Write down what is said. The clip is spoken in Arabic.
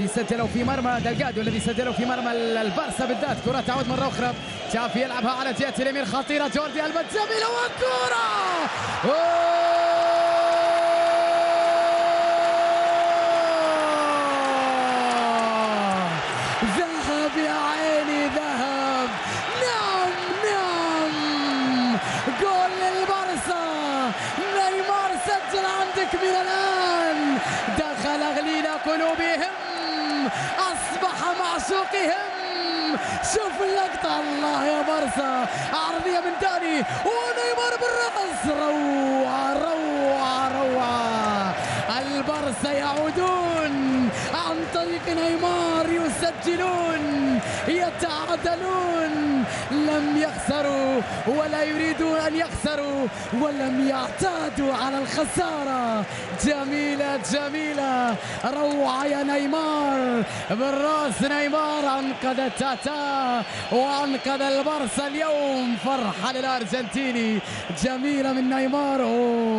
الذي سجلوا في مرمى دلجادو، الذي سجلوا في مرمى البارسا بالذات. كرة تعود مرة أخرى، تشافي يلعبها على جهة اليمين، خطيرة جوردي ألبا جميلة، والكرة من الآن دخل غليل قلوبهم، أصبح معشوقهم. شوف اللقطة، الله يا بارسا، عرضية من داني ونيمار بالرأس، روعة روعة روعة. البارسا يعودون عن طريق نيمار، يسجلون يتعادلون، لم يخسروا ولا يريدون أن يخسروا ولم يعتادوا على الخسارة. جميلة جميلة، روعة يا نيمار بالرأس، نيمار أنقذ تاتا وأنقذ البارسا اليوم، فرحة للأرجنتيني جميلة من نيمار.